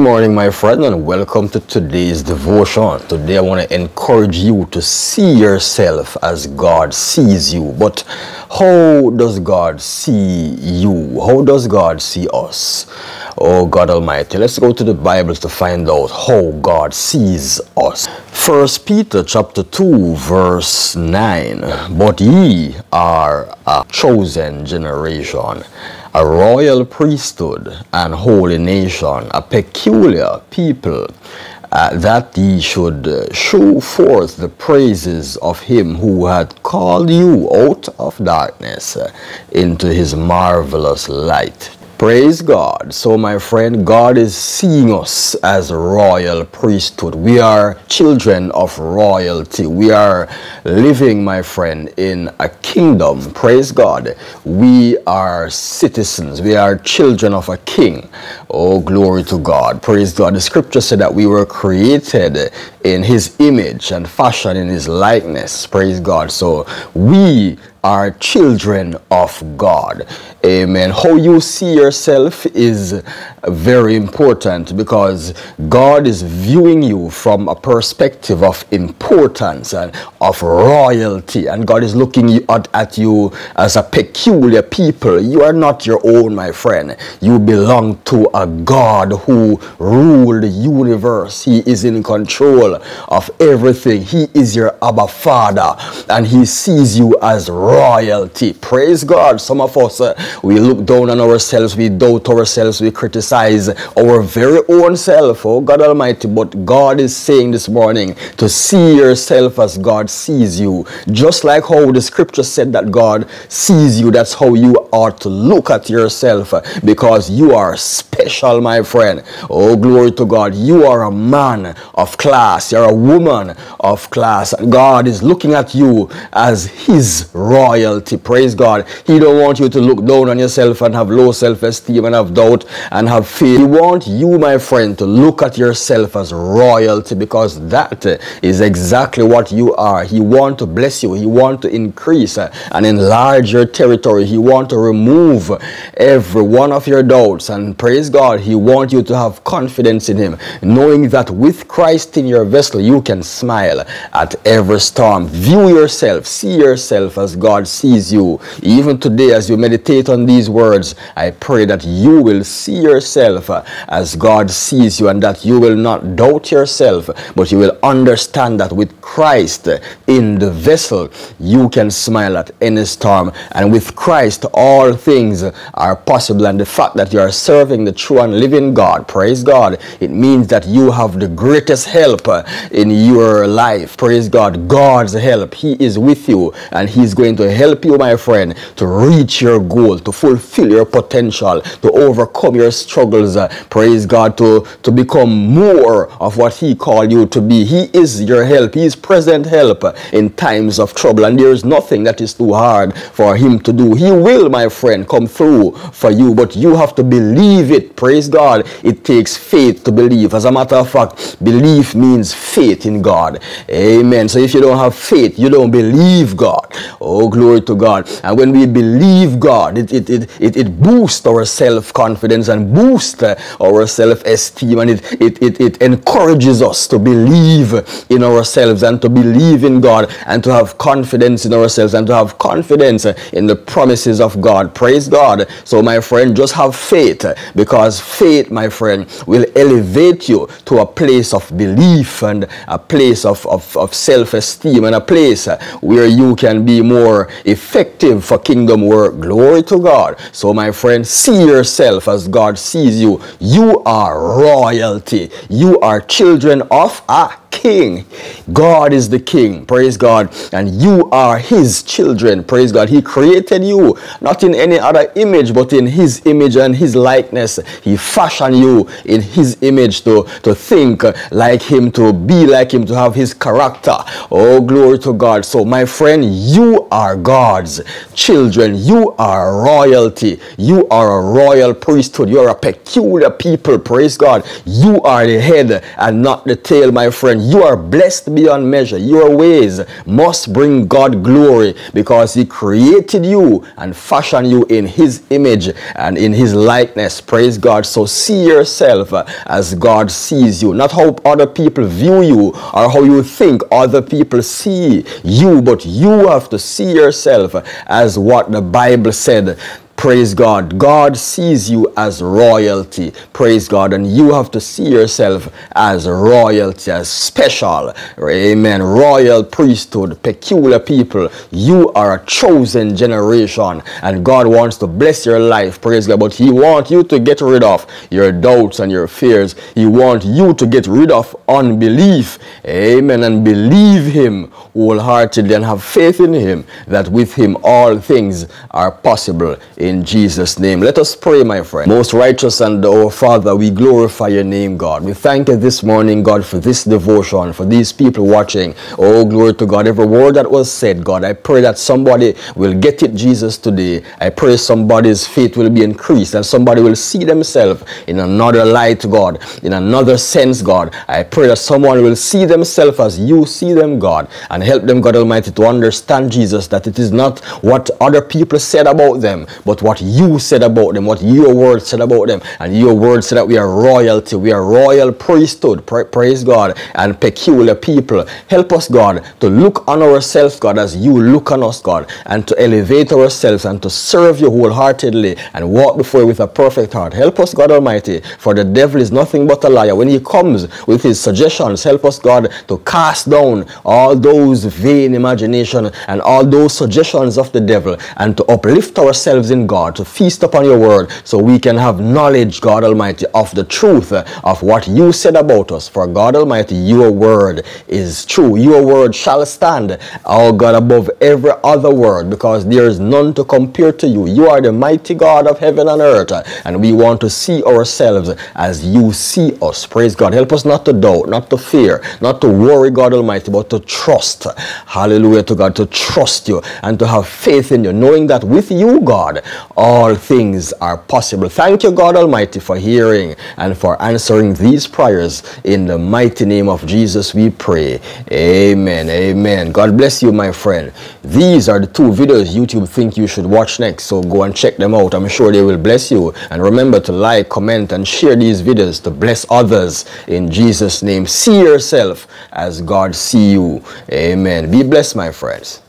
morning, my friend, and welcome to today's devotion. Today I want to encourage you to see yourself as God sees you. But how does God see you? How does God see us? Oh God Almighty, let's go to the Bible to find out how God sees us. 1 Peter chapter 2 verse 9. But ye are a chosen generation, a royal priesthood, and holy nation, a peculiar people, that ye should show forth the praises of him who had called you out of darkness into his marvelous light. Praise God. So my friend, God is seeing us as a royal priesthood. We are children of royalty. We are living, my friend, in a kingdom. Praise God. We are citizens. We are children of a king. Oh, glory to God. Praise God. The scripture said that we were created in his image and fashioned in his likeness. Praise God. So we are children of God. Amen. How you see yourself is very important, because God is viewing you from a perspective of importance and of royalty, and God is looking at you as a peculiar people. You are not your own, my friend. You belong to a God who rules the universe. He is in control of everything. He is your Abba Father, and he sees you as royalty. Praise God. Some of us, we look down on ourselves, we doubt ourselves, we criticize our very own self. Oh God Almighty. But God is saying this morning to see yourself as God sees you. Just like how the scripture said that God sees you, that's how you ought to look at yourself, because you are special, my friend. Oh, glory to God. You are a man of class. You're a woman of class. God is looking at you as his royalty. Praise God. He don't want you to look down on yourself and have low self-esteem and have doubt and have fear. He wants you, my friend, to look at yourself as royalty, because that is exactly what you are. He wants to bless you. He wants to increase and enlarge your territory. He wants to remove every one of your doubts, and praise God, he wants you to have confidence in him, knowing that with Christ in your vessel, you can smile at every storm. View yourself, see yourself as God sees you. Even today, as you meditate on these words, I pray that you will see yourself as God sees you, and that you will not doubt yourself, but you will understand that with Christ in the vessel, you can smile at any storm, and with Christ, all things are possible. And the fact that you are serving the true and living God, praise God, it means that you have the greatest help in your life. Praise God. God's help. He is with you, and he's going to help you, my friend, to reach your goal, to fulfill your potential, to overcome your struggles. Praise God, to become more of what he called you to be. He is your help. He is present help in times of trouble, and there is nothing that is too hard for him to do. He will, my friend, come through for you, but you have to believe it. Praise God. It takes faith to believe. As a matter of fact, belief means faith in God. Amen. So if you don't have faith, you don't believe God. Oh, glory to God. And when we believe God, it boosts our self-confidence and boosts our self-esteem, and it encourages us to believe in ourselves and to believe in God and to have confidence in ourselves and to have confidence in the promises of God. Praise God. So my friend, just have faith, because faith, my friend, will elevate you to a place of belief and a place of self-esteem, and a place where you can be more effective for kingdom work. Glory to God. So my friend, see yourself as God sees you. You are royalty. You are children of a king. God is the king. Praise God. And you are his children. Praise God. He created you not in any other image, but in his image and his likeness. He fashioned you in his image to think like him, to be like him, to have his character. Oh, glory to God. So my friend, you are are God's children. You are royalty. You are a royal priesthood. You are a peculiar people. Praise God. You are the head and not the tail, my friend. You are blessed beyond measure. Your ways must bring God glory, because He created you and fashioned you in His image and in His likeness. Praise God. So see yourself as God sees you, not how other people view you or how you think other people see you, but you have to see yourself as what the Bible said. Praise God. God sees you as royalty. Praise God. And you have to see yourself as royalty, as special. Amen. Royal priesthood, peculiar people. You are a chosen generation. And God wants to bless your life. Praise God. But He wants you to get rid of your doubts and your fears. He wants you to get rid of unbelief. Amen. And believe Him wholeheartedly and have faith in Him, that with Him all things are possible. In Jesus' name. Let us pray, my friend. Most righteous and oh Father, we glorify your name, God. We thank you this morning, God, for this devotion, for these people watching. Oh, glory to God. Every word that was said, God, I pray that somebody will get it, Jesus, today. I pray somebody's faith will be increased and somebody will see themselves in another light, God, in another sense, God. I pray that someone will see themselves as you see them, God, and help them, God Almighty, to understand, Jesus, that it is not what other people said about them, but what you said about them, what your word said about them. And your word said that we are royalty. We are royal priesthood. Praise God. And peculiar people. Help us, God, to look on ourselves, God, as you look on us, God, and to elevate ourselves and to serve you wholeheartedly and walk before you with a perfect heart. Help us, God Almighty, for the devil is nothing but a liar. When he comes with his suggestions, help us, God, to cast down all those vain imaginations and all those suggestions of the devil, and to uplift ourselves in God, to feast upon your word, so we can have knowledge, God Almighty, of the truth of what you said about us. For God Almighty, your word is true. Your word shall stand, oh God, above every other word, because there is none to compare to you. You are the mighty God of heaven and earth, and we want to see ourselves as you see us. Praise God. Help us not to doubt, not to fear, not to worry, God Almighty, but to trust. Hallelujah to God, to trust you and to have faith in you, knowing that with you, God, all things are possible. Thank you, God Almighty, for hearing and for answering these prayers. In the mighty name of Jesus we pray. Amen. Amen. God bless you, my friend. These are the two videos YouTube think you should watch next, so go and check them out. I'm sure they will bless you. And remember to like, comment, and share these videos to bless others. In Jesus' name, see yourself as God see you. Amen. Be blessed, my friends.